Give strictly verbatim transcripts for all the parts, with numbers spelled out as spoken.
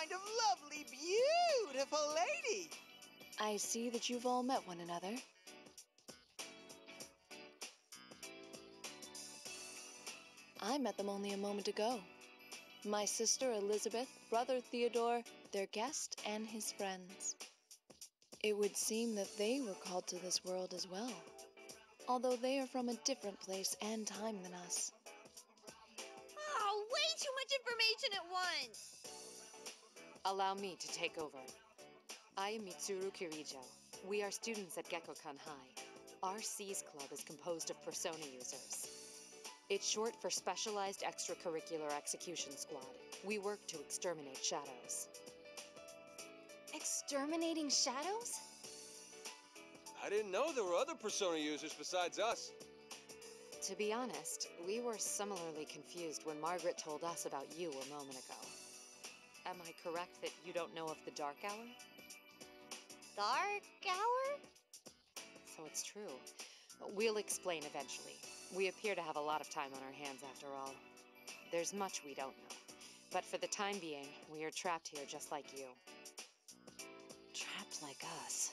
kind of lovely, beautiful lady. I see that you've all met one another. I met them only a moment ago. My sister Elizabeth, brother Theodore, their guest and his friends. It would seem that they were called to this world as well, although they are from a different place and time than us. Oh, way too much information at once! Allow me to take over. I am Mitsuru Kirijo. We are students at Gekkoukan High. Our C's Club is composed of Persona Users. It's short for Specialized Extracurricular Execution Squad. We work to exterminate shadows. Exterminating shadows? I didn't know there were other Persona Users besides us. To be honest, we were similarly confused when Margaret told us about you a moment ago. Am I correct that you don't know of the Dark Hour? Dark Hour? So it's true. We'll explain eventually. We appear to have a lot of time on our hands after all. There's much we don't know. But for the time being, we are trapped here just like you. Trapped like us?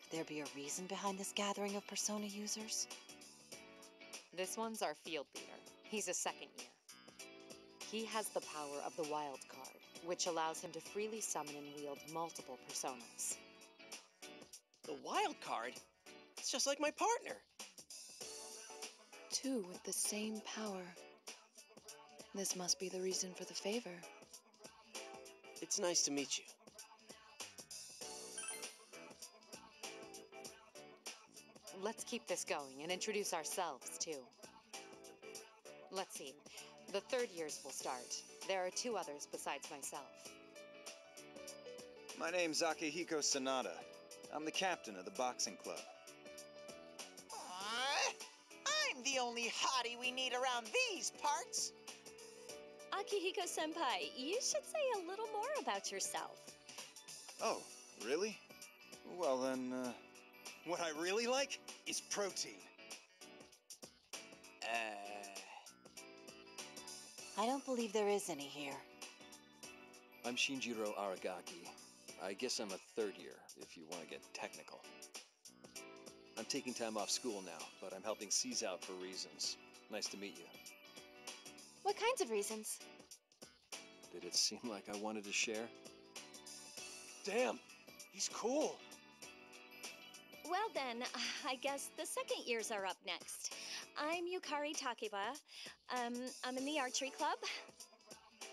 Could there be a reason behind this gathering of Persona Users? This one's our field leader. He's a second year. He has the power of the wild card, which allows him to freely summon and wield multiple personas. The wild card? It's just like my partner! Two with the same power. This must be the reason for the favor. It's nice to meet you. Let's keep this going and introduce ourselves, too. Let's see. The third years will start. There are two others besides myself. My name's Akihiko Sanada. I'm the captain of the boxing club. Aww, I'm the only hottie we need around these parts! Akihiko-senpai, you should say a little more about yourself. Oh, really? Well then, uh... what I really like is protein. Uh... I don't believe there is any here. I'm Shinjiro Aragaki. I guess I'm a third year, if you want to get technical. I'm taking time off school now, but I'm helping C's out for reasons. Nice to meet you. What kinds of reasons? Did it seem like I wanted to share? Damn, he's cool. Well then, I guess the second years are up next. I'm Yukari Takeba. Um, I'm in the archery club.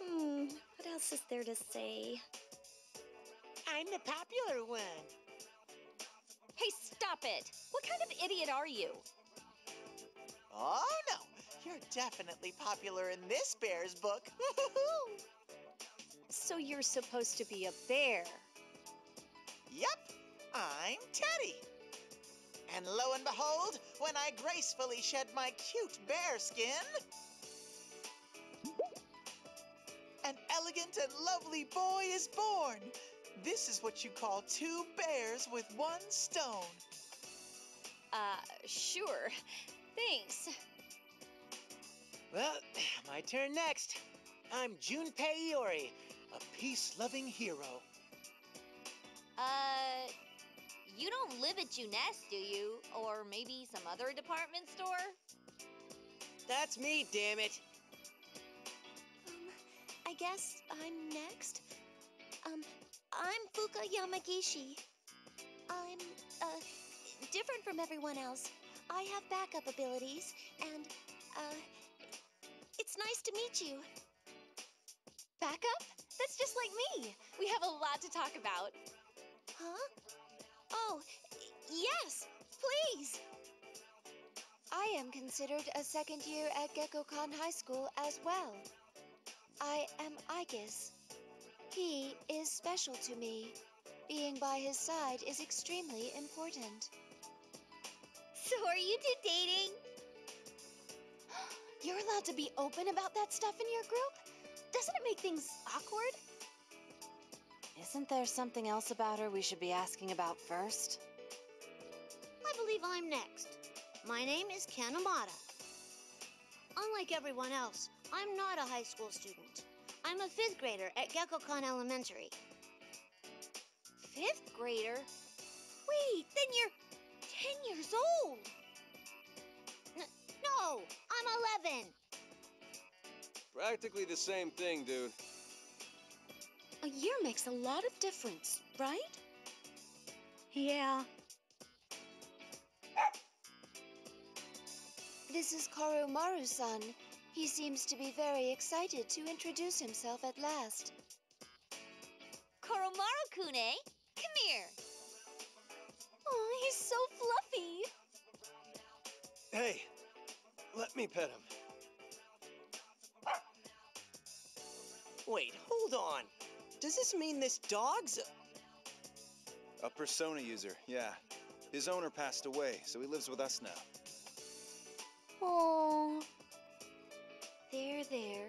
Hmm, what else is there to say? I'm the popular one. Hey, stop it! What kind of idiot are you? Oh no, you're definitely popular in this bear's book. So you're supposed to be a bear? Yep, I'm Teddy. And lo and behold, when I gracefully shed my cute bear skin, an elegant and lovely boy is born. This is what you call two bears with one stone. Uh, sure. Thanks. Well, my turn next. I'm Junpei Iori, a peace-loving hero. Uh... You don't live at Juness, do you? Or maybe some other department store? That's me, damn it. Um, I guess I'm next. Um, I'm Fuuka Yamagishi. I'm, uh, different from everyone else. I have backup abilities, and, uh, it's nice to meet you. Backup? That's just like me. We have a lot to talk about. Huh? Oh, yes, please! I am considered a second year at Gekkoukan High School as well. I am Aigis. He is special to me. Being by his side is extremely important. So are you two dating? You're allowed to be open about that stuff in your group? Doesn't it make things awkward? Isn't there something else about her we should be asking about first? I believe I'm next. My name is Ken Amada. Unlike everyone else, I'm not a high school student. I'm a fifth grader at Gekkoukan Elementary. Fifth grader? Wait, then you're ten years old. N no, I'm eleven. Practically the same thing, dude. A year makes a lot of difference, right? Yeah. This is Koromaru-san. He seems to be very excited to introduce himself at last. Koromaru-kun, eh? Come here. Oh, he's so fluffy. Hey, let me pet him. Wait, hold on. Does this mean this dog's a... a Persona user, yeah. His owner passed away, so he lives with us now. Oh, there, there.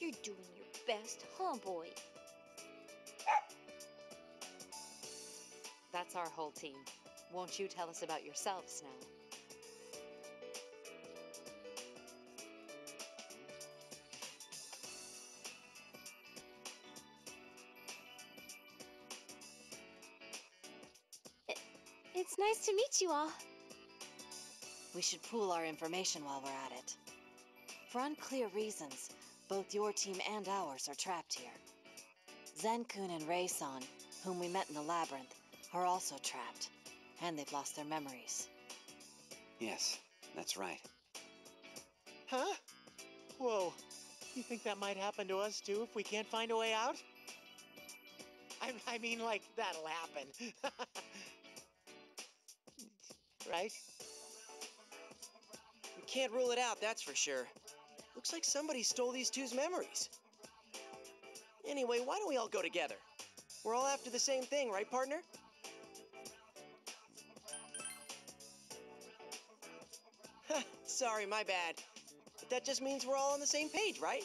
You're doing your best, huh, boy? That's our whole team. Won't you tell us about yourselves now? It's nice to meet you all. We should pool our information while we're at it. For unclear reasons, both your team and ours are trapped here. Zen-kun and Rei-san, whom we met in the labyrinth, are also trapped, and they've lost their memories. Yes, that's right. Huh? Whoa. You think that might happen to us too if we can't find a way out? I, I mean, like, that'll happen. Right? We can't rule it out, that's for sure. Looks like somebody stole these two's memories. Anyway, why don't we all go together? We're all after the same thing, right, partner? Sorry, my bad. But that just means we're all on the same page, right?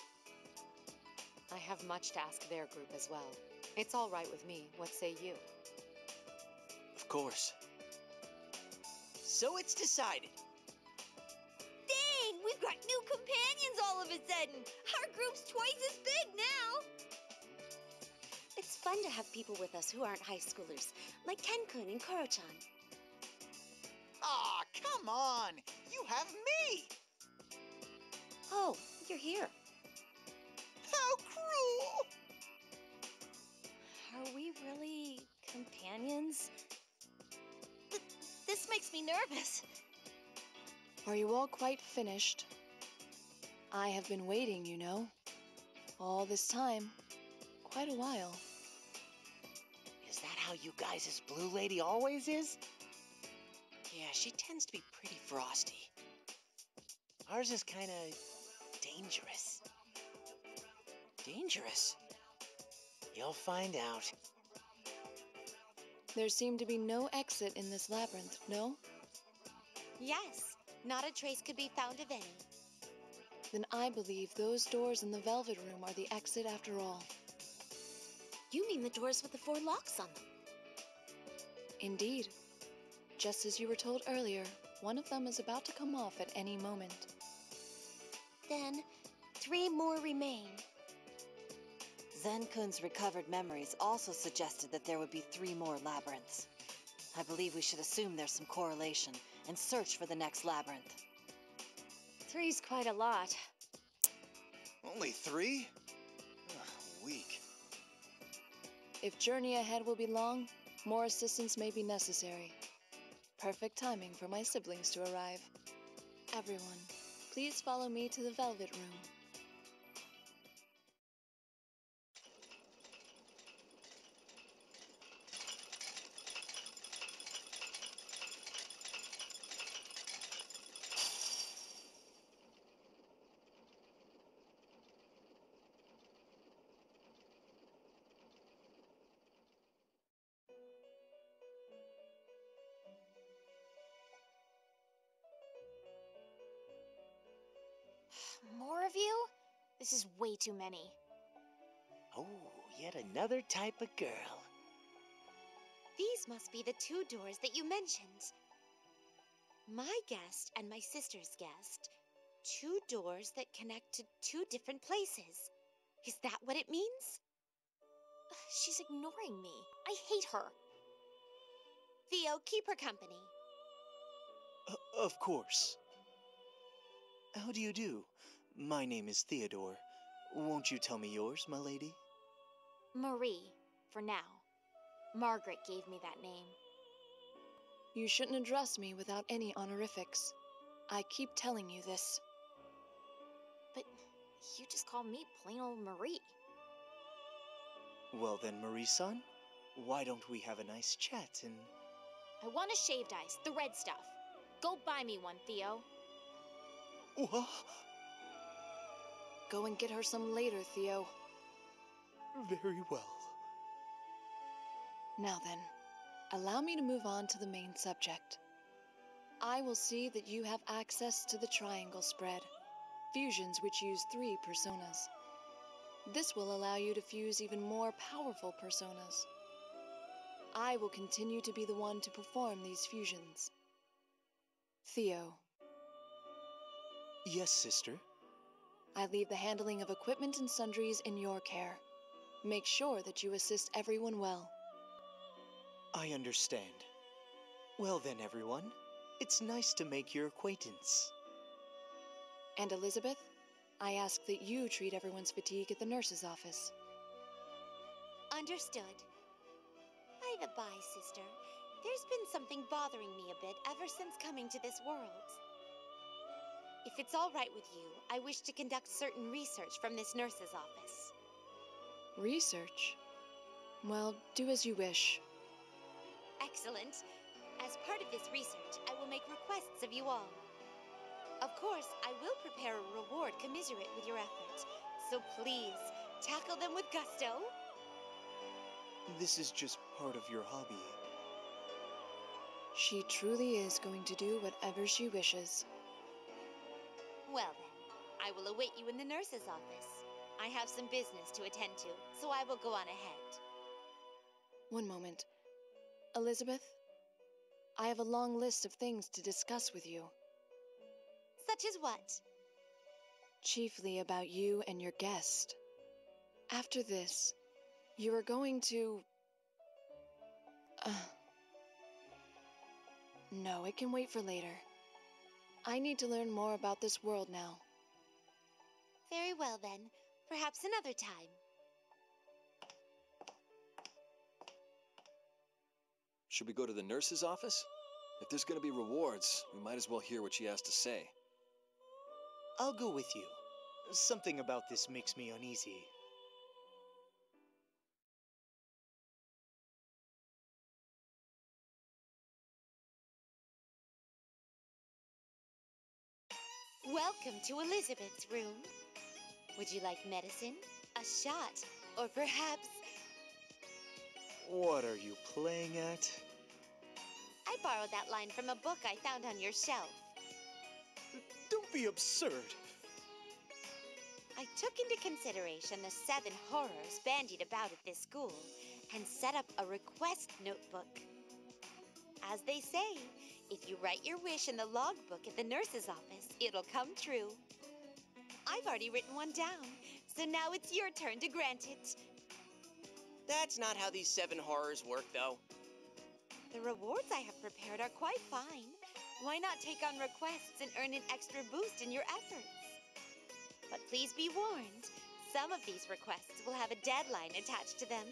I have much to ask their group as well. It's all right with me. What say you? Of course. So it's decided. Dang, we've got new companions all of a sudden. Our group's twice as big now. It's fun to have people with us who aren't high schoolers, like Ken-kun and Koro-chan. Aw, come on. You have me. Oh, you're here. How cruel. Are we really companions? This makes me nervous. Are you all quite finished? I have been waiting, you know. All this time. Quite a while. Is that how you guys' blue lady always is? Yeah, she tends to be pretty frosty. Ours is kind of dangerous. Dangerous? You'll find out. There seemed to be no exit in this labyrinth, no? Yes. Not a trace could be found of any. Then I believe those doors in the Velvet Room are the exit after all. You mean the doors with the four locks on them? Indeed. Just as you were told earlier, one of them is about to come off at any moment. Then, three more remain. Zen-kun's recovered memories also suggested that there would be three more labyrinths. I believe we should assume there's some correlation and search for the next labyrinth. Three's quite a lot. Only three? Ugh, weak. If journey ahead will be long, more assistance may be necessary. Perfect timing for my siblings to arrive. Everyone, please follow me to the Velvet Room. More of you? This is way too many. Oh, yet another type of girl. These must be the two doors that you mentioned. My guest and my sister's guest. Two doors that connect to two different places. Is that what it means? She's ignoring me. I hate her. Theo, keep her company. Uh, of course. How do you do? My name is Theodore. Won't you tell me yours, my lady? Marie, for now. Margaret gave me that name. You shouldn't address me without any honorifics. I keep telling you this. But you just call me plain old Marie. Well then, Marie-san, why don't we have a nice chat and... I want a shaved ice, the red stuff. Go buy me one, Theo. What? Go and get her some later, Theo. Very well. Now then, allow me to move on to the main subject. I will see that you have access to the triangle spread, fusions which use three personas. This will allow you to fuse even more powerful personas. I will continue to be the one to perform these fusions. Theo. Yes, sister. I leave the handling of equipment and sundries in your care. Make sure that you assist everyone well. I understand. Well then, everyone, it's nice to make your acquaintance. And Elizabeth, I ask that you treat everyone's fatigue at the nurse's office. Understood. By the by, sister, there's been something bothering me a bit ever since coming to this world. If it's all right with you, I wish to conduct certain research from this nurse's office. Research? Well, do as you wish. Excellent. As part of this research, I will make requests of you all. Of course, I will prepare a reward commensurate with your efforts. So please, tackle them with gusto. This is just part of your hobby. She truly is going to do whatever she wishes. Well then, I will await you in the nurse's office. I have some business to attend to, so I will go on ahead. One moment. Elizabeth, I have a long list of things to discuss with you. Such as what? Chiefly about you and your guest. After this, you are going to... Uh... No, it can wait for later. I need to learn more about this world now. Very well then. Perhaps another time. Should we go to the nurse's office? If there's gonna be rewards, we might as well hear what she has to say. I'll go with you. Something about this makes me uneasy. Welcome to Elizabeth's room. Would you like medicine, a shot, or perhaps... What are you playing at? I borrowed that line from a book I found on your shelf. Don't be absurd. I took into consideration the seven horrors bandied about at this school and set up a request notebook. As they say, if you write your wish in the logbook at the nurse's office, it'll come true. I've already written one down, so now it's your turn to grant it. That's not how these seven horrors work, though. The rewards I have prepared are quite fine. Why not take on requests and earn an extra boost in your efforts? But please be warned, some of these requests will have a deadline attached to them.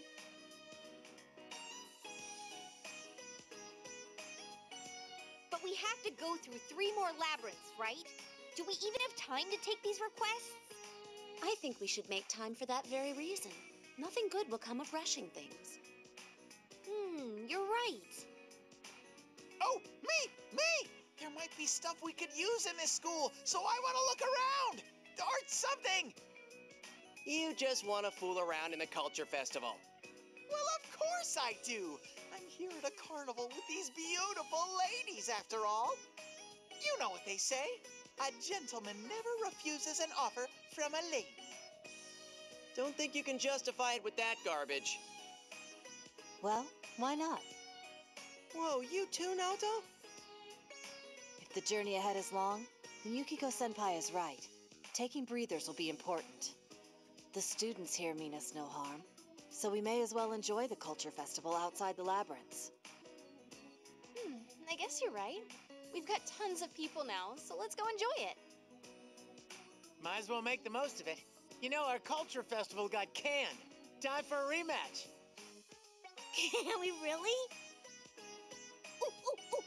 But we have to go through three more labyrinths, right? Do we even have time to take these requests? I think we should make time for that very reason. Nothing good will come of rushing things. Hmm, you're right. Oh, me, me! There might be stuff we could use in this school, so I want to look around! Or something! You just want to fool around in the culture festival. Well, of course I do! I'm here at a carnival with these beautiful ladies, after all. You know what they say. A gentleman never refuses an offer from a lady. Don't think you can justify it with that garbage. Well, why not? Whoa, you too, Naoto? If the journey ahead is long, then Yukiko-senpai is right. Taking breathers will be important. The students here mean us no harm, so we may as well enjoy the culture festival outside the labyrinths. Hmm, I guess you're right. We've got tons of people now, so let's go enjoy it. Might as well make the most of it. You know, our culture festival got canned. Time for a rematch. Can we really? Ooh, ooh, ooh.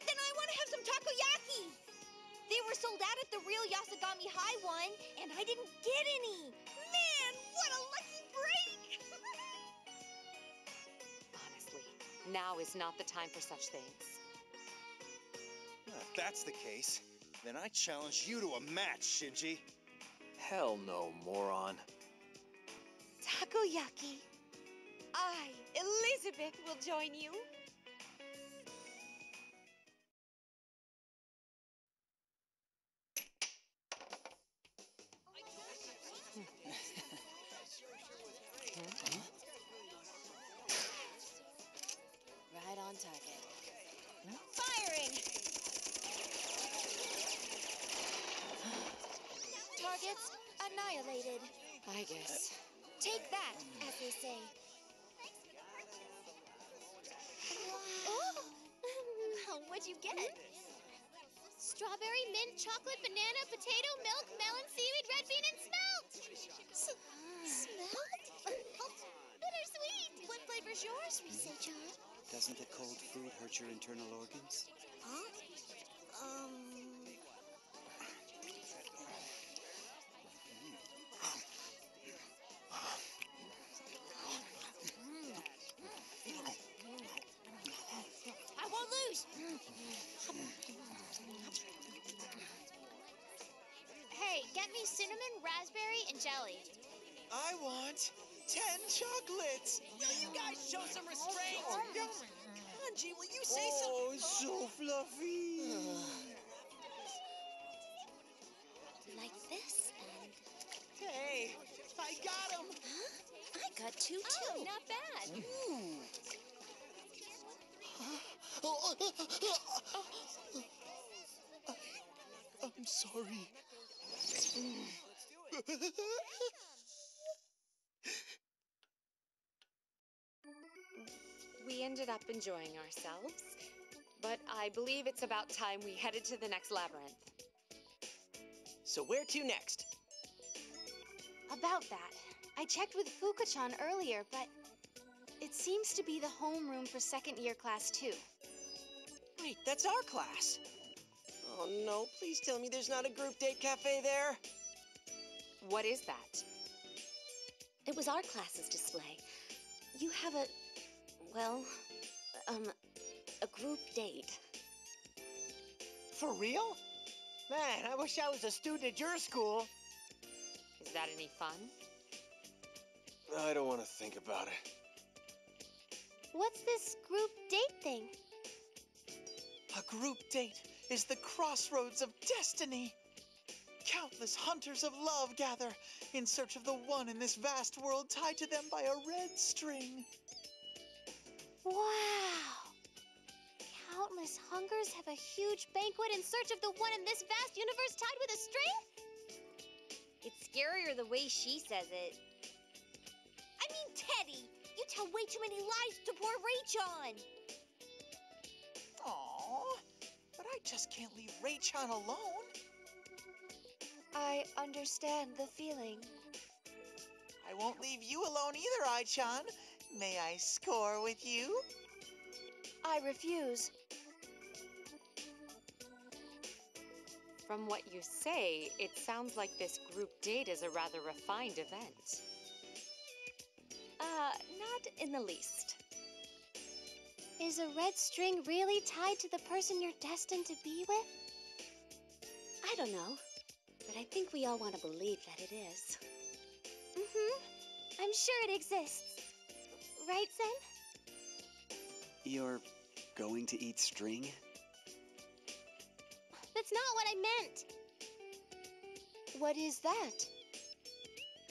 Then I want to have some takoyaki. They were sold out at the real Yasogami High one, and I didn't get any. Man, what a lucky break! Honestly, now is not the time for such things. Well, if that's the case, then I challenge you to a match, Shinji. Hell no, moron. Takoyaki. I, Elizabeth, will join you. Right on target. Firing! Targets annihilated. I guess. Take that, as they say. Oh, what'd you get? Strawberry, mint, chocolate, banana, potato, milk, melon, seaweed, red bean, and smelt! S smelt? Bittersweet! What flavor's yours, Risei-chan? Doesn't the cold food hurt your internal organs? Huh? Um... I won't lose! Hey, get me cinnamon, raspberry, and jelly. I want ten chocolates! Will you guys show some restraint? Kanji, will you say oh, something? Oh, so fluffy! Like this, and... Hey, I got him! Huh? I got two, too. Oh, not bad. Mm. I'm sorry. We ended up enjoying ourselves, but I believe it's about time we headed to the next labyrinth. So where to next? About that, I checked with Fuuka-chan earlier, but it seems to be the homeroom for second year class two. Wait, that's our class. Oh no, please tell me there's not a group date cafe there. What is that? It was our class's display. You have a, well, um, a group date. For real? Man, I wish I was a student at your school. Is that any fun? I don't want to think about it. What's this group date thing? A group date is the crossroads of destiny. Countless hunters of love gather in search of the one in this vast world tied to them by a red string. Wow! Countless hungers have a huge banquet in search of the one in this vast universe tied with a string? It's scarier the way she says it. I mean, Teddy, you tell way too many lies to poor Rei-chan. Aww, but I just can't leave Rei-chan alone. I understand the feeling. I won't leave you alone either, Ai-chan. May I score with you? I refuse. From what you say, it sounds like this group date is a rather refined event. Uh, not in the least. Is a red string really tied to the person you're destined to be with? I don't know. But I think we all want to believe that it is. Mm-hmm. I'm sure it exists. Right, Zen? You're going to eat string? That's not what I meant! What is that?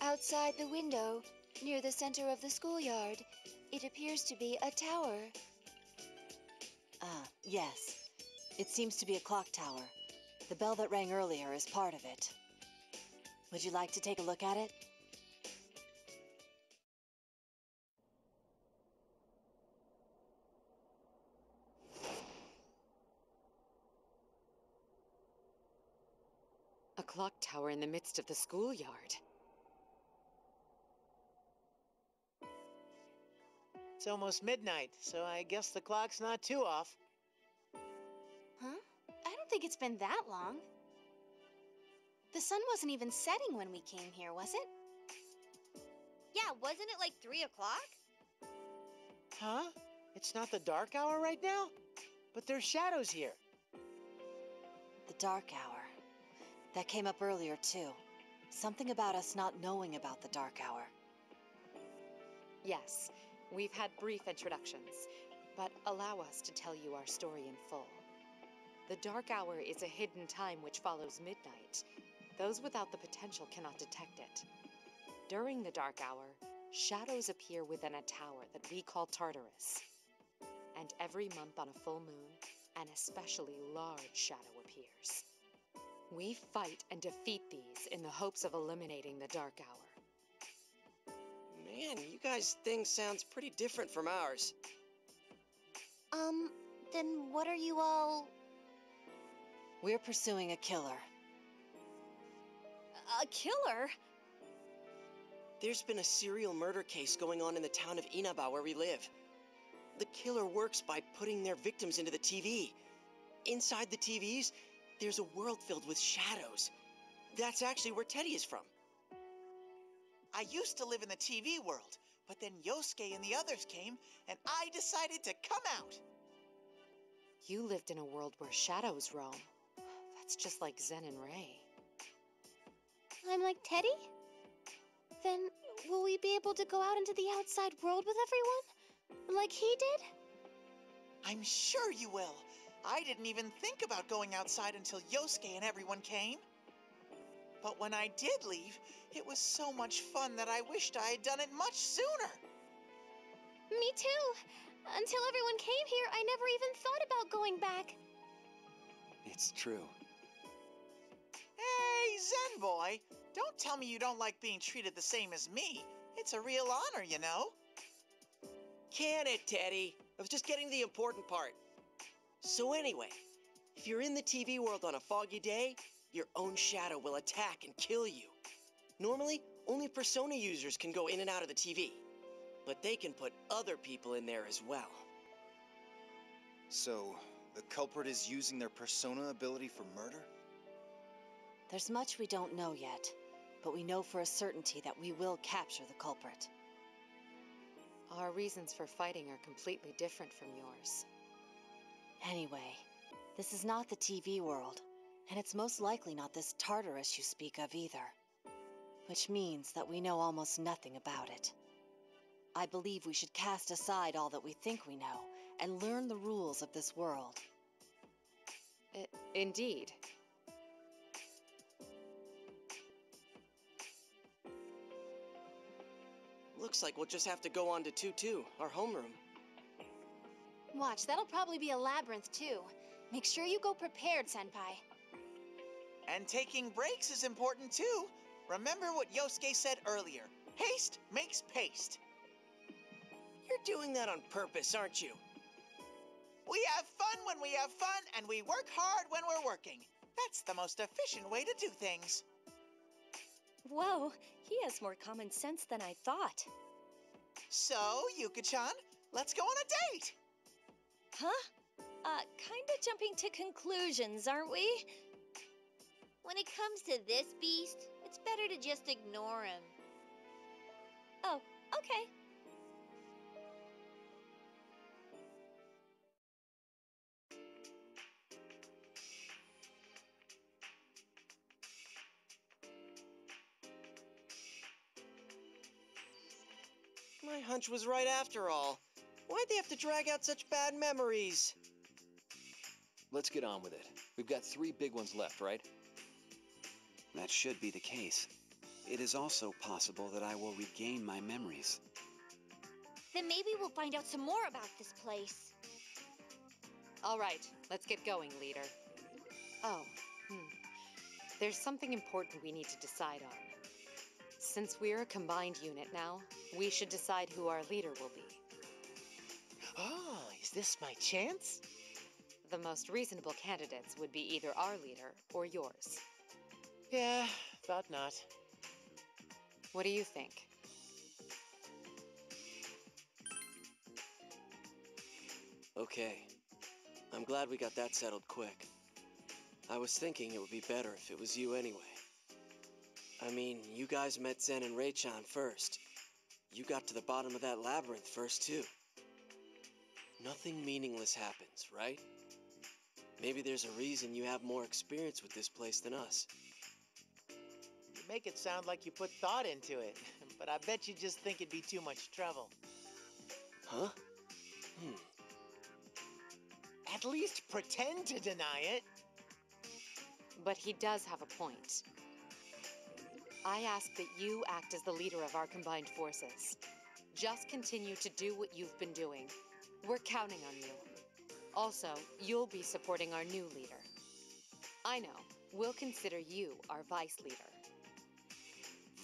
Outside the window, near the center of the schoolyard, it appears to be a tower. Ah, yes. It seems to be a clock tower. The bell that rang earlier is part of it. Would you like to take a look at it? clock tower in the midst of the schoolyard. It's almost midnight, so I guess the clock's not too off. Huh? I don't think it's been that long. The sun wasn't even setting when we came here, was it? Yeah, wasn't it like three o'clock? Huh? It's not the dark hour right now? But there's shadows here. The dark hour. That came up earlier, too. Something about us not knowing about the dark hour. Yes, we've had brief introductions, but allow us to tell you our story in full. The dark hour is a hidden time which follows midnight. Those without the potential cannot detect it. During the dark hour, shadows appear within a tower that we call Tartarus. And every month on a full moon, an especially large shadow appears. We fight and defeat these in the hopes of eliminating the dark hour. Man, you guys' thing sounds pretty different from ours. Um, then what are you all... We're pursuing a killer. A killer? There's been a serial murder case going on in the town of Inaba where we live. The killer works by putting their victims into the T V. Inside the T Vs, there's a world filled with shadows. That's actually where Teddy is from. I used to live in the T V world, but then Yosuke and the others came, and I decided to come out. You lived in a world where shadows roam. That's just like Zen and Rei. I'm like Teddy? Then will we be able to go out into the outside world with everyone? Like he did? I'm sure you will. I didn't even think about going outside until Yosuke and everyone came. But when I did leave, it was so much fun that I wished I had done it much sooner. Me too. Until everyone came here, I never even thought about going back. It's true. Hey, Zen boy! Don't tell me you don't like being treated the same as me. It's a real honor, you know. Can it, Teddy? I was just getting the important part. So anyway, if you're in the T V world on a foggy day, your own shadow will attack and kill you. Normally, only Persona users can go in and out of the T V, but they can put other people in there as well. So, the culprit is using their Persona ability for murder? There's much we don't know yet, but we know for a certainty that we will capture the culprit. Our reasons for fighting are completely different from yours. Anyway, this is not the T V world, and it's most likely not this Tartarus you speak of either. Which means that we know almost nothing about it. I believe we should cast aside all that we think we know, and learn the rules of this world. I- indeed. Looks like we'll just have to go on to two two, our homeroom. Watch, that'll probably be a labyrinth, too. Make sure you go prepared, Senpai. And taking breaks is important, too. Remember what Yosuke said earlier. Haste makes paste. You're doing that on purpose, aren't you? We have fun when we have fun, and we work hard when we're working. That's the most efficient way to do things. Whoa, he has more common sense than I thought. So, Yuka-chan, let's go on a date! Huh? Uh, kinda jumping to conclusions, aren't we? When it comes to this beast, it's better to just ignore him. Oh, okay. My hunch was right after all. Why'd they have to drag out such bad memories? Let's get on with it. We've got three big ones left, right? That should be the case. It is also possible that I will regain my memories. Then maybe we'll find out some more about this place. All right, let's get going, leader. Oh, hmm. There's something important we need to decide on. Since we're a combined unit now, we should decide who our leader will be. Oh, is this my chance? The most reasonable candidates would be either our leader or yours. Yeah, thought not. What do you think? Okay. I'm glad we got that settled quick. I was thinking it would be better if it was you anyway. I mean, you guys met Zen and Rei-chan first. You got to the bottom of that labyrinth first, too. Nothing meaningless happens, right? Maybe there's a reason you have more experience with this place than us. You make it sound like you put thought into it, but I bet you just think it'd be too much trouble. Huh? Hmm. At least pretend to deny it. But he does have a point. I ask that you act as the leader of our combined forces. Just continue to do what you've been doing. We're counting on you. Also, you'll be supporting our new leader. I know. We'll consider you our vice leader.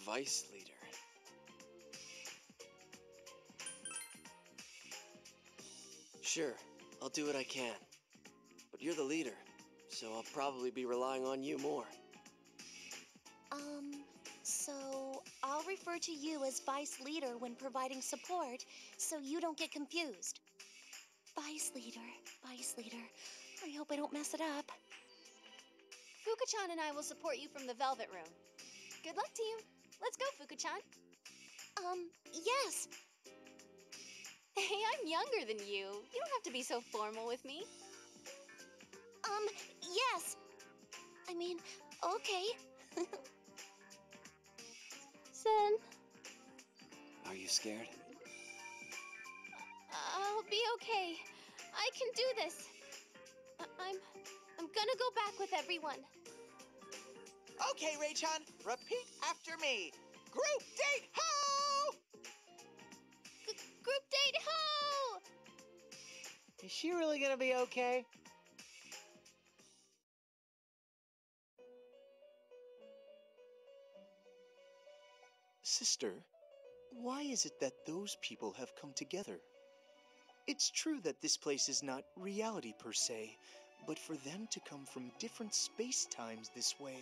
Vice leader? Sure. I'll do what I can. But you're the leader, so I'll probably be relying on you more. Um, so I'll refer to you as Vice Leader when providing support, so you don't get confused. Vice Leader, Vice Leader, I hope I don't mess it up. Fuuka-chan and I will support you from the Velvet Room. Good luck, team. Let's go, Fuuka-chan. Um, yes. Hey, I'm younger than you. You don't have to be so formal with me. Um, yes. I mean, okay. Zen. Are you scared? I'll be okay. I can do this. I I'm... I'm gonna go back with everyone. Okay, Rei-chan. Repeat after me. Group date, ho! Group date, ho! Is she really gonna be okay? Sister, why is it that those people have come together? It's true that this place is not reality per se, but for them to come from different space-times this way...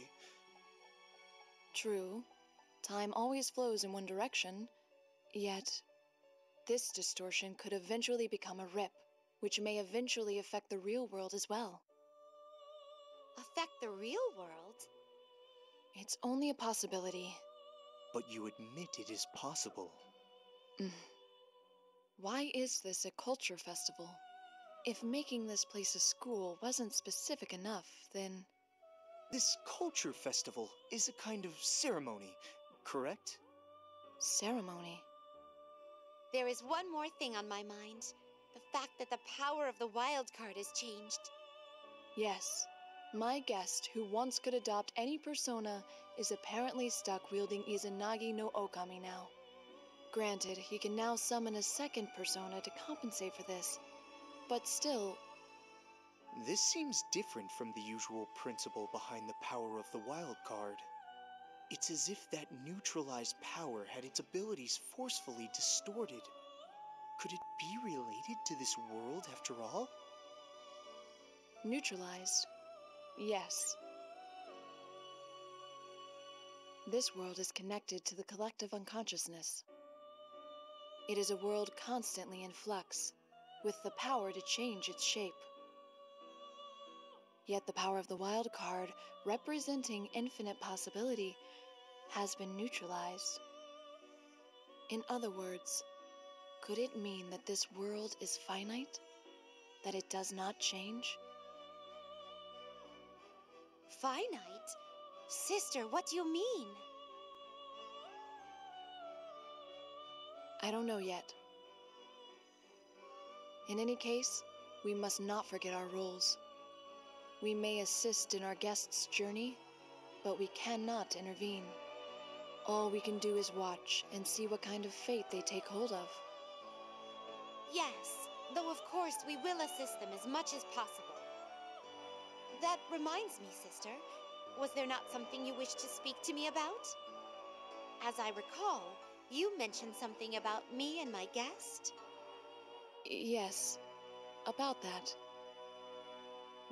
True. Time always flows in one direction, yet... This distortion could eventually become a rip, which may eventually affect the real world as well. Affect the real world? It's only a possibility. But you admit it is possible. Mm. Why is this a culture festival? If making this place a school wasn't specific enough, then... This culture festival is a kind of ceremony, correct? Ceremony? There is one more thing on my mind. The fact that the power of the wild card has changed. Yes. My guest, who once could adopt any persona, is apparently stuck wielding Izanagi no Okami now. Granted, he can now summon a second persona to compensate for this, but still... This seems different from the usual principle behind the power of the wild card. It's as if that neutralized power had its abilities forcefully distorted. Could it be related to this world after all? Neutralized? Yes. This world is connected to the collective unconsciousness. It is a world constantly in flux, with the power to change its shape. Yet the power of the wild card, representing infinite possibility, has been neutralized. In other words, could it mean that this world is finite? That it does not change? Finite? Sister, what do you mean? I don't know yet. In any case, we must not forget our roles. We may assist in our guest's journey, but we cannot intervene. All we can do is watch and see what kind of fate they take hold of. Yes, though of course we will assist them as much as possible. That reminds me, sister. Was there not something you wished to speak to me about? As I recall, you mentioned something about me and my guest? Yes, about that.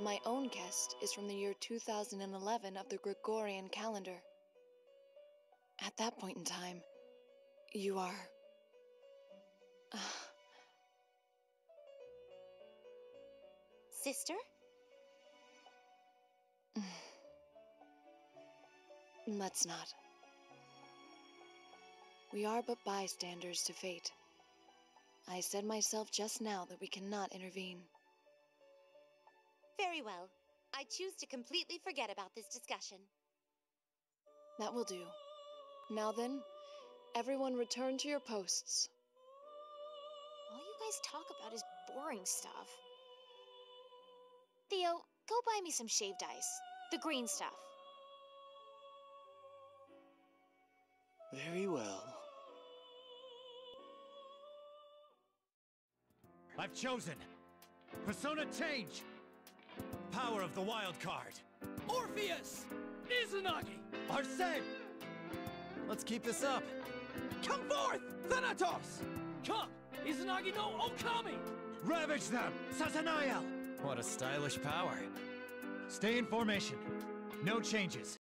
My own guest is from the year two thousand eleven of the Gregorian calendar. At that point in time, you are... Sister? Let's not. We are but bystanders to fate. I said myself just now that we cannot intervene. Very well. I choose to completely forget about this discussion. That will do. Now then, everyone return to your posts. All you guys talk about is boring stuff. Theo, go buy me some shaved ice. The green stuff. Very well. I've chosen. Persona change. Power of the wild card. Orpheus! Izanagi! Arsene! Let's keep this up. Come forth, Thanatos! Come, Izanagi no Okami! Ravage them, Sazanael! What a stylish power. Stay in formation. No changes.